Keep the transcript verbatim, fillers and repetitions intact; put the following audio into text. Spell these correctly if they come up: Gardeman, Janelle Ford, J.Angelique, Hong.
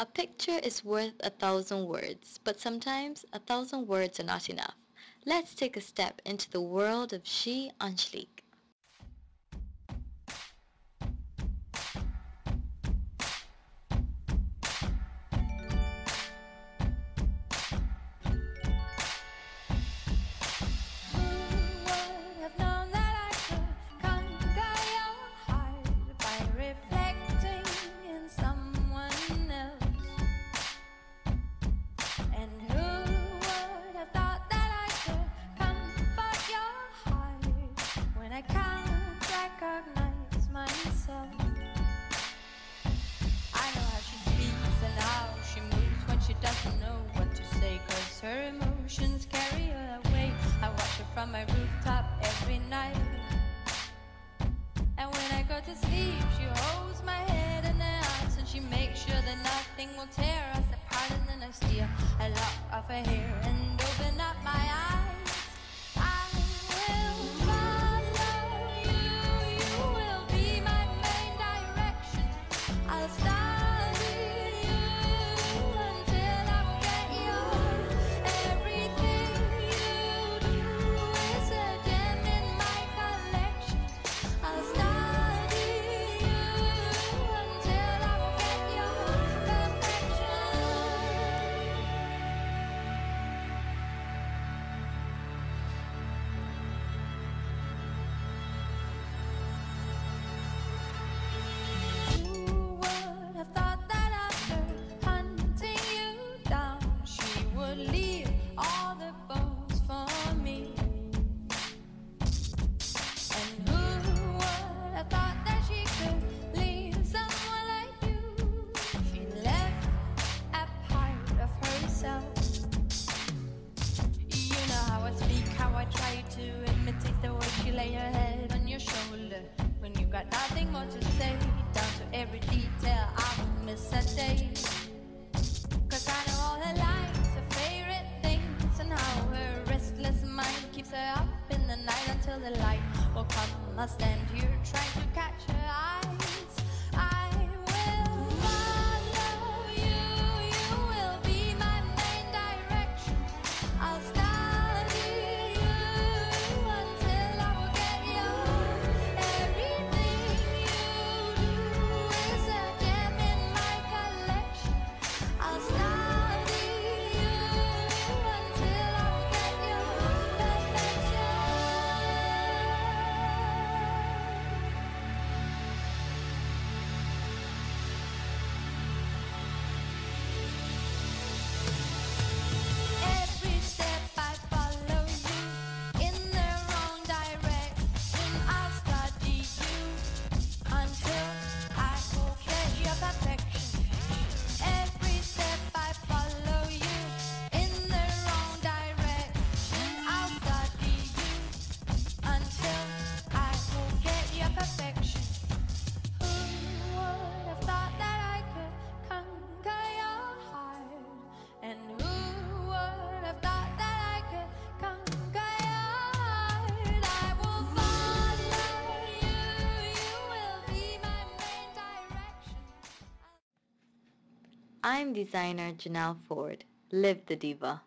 A picture is worth a thousand words, but sometimes a thousand words are not enough. Let's take a step into the world of J.Angelique. Her emotions carry her away. I watch her from my rooftop every night, and when I go to sleep, she holds my head in her arms, and she makes sure that nothing will tear us apart. And then I steal a lock of her hair and open up my eyes. Lay your head on your shoulder when you got nothing more to say. Down to every detail, I would miss a day, cause I know all her likes, her favorite things, and how her restless mind keeps her up in the night until the light will come. I'll stand here trying to catch her eyes. I will follow you, you will be my main direction. I'll stay I'm designer Janelle Ford. Live the diva.